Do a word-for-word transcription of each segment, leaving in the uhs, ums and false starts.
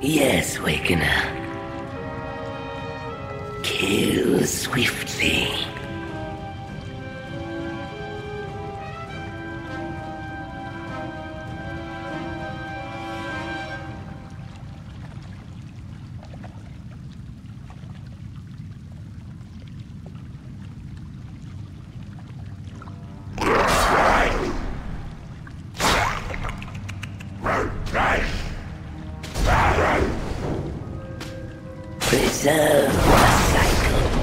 Yes, Wakener. Kill swiftly. Preserve the cycle.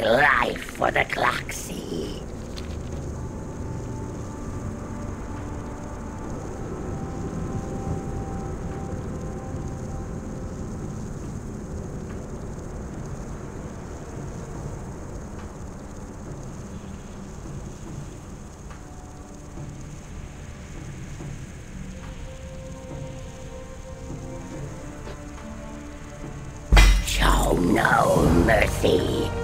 Life for the Klaxi. Show no mercy.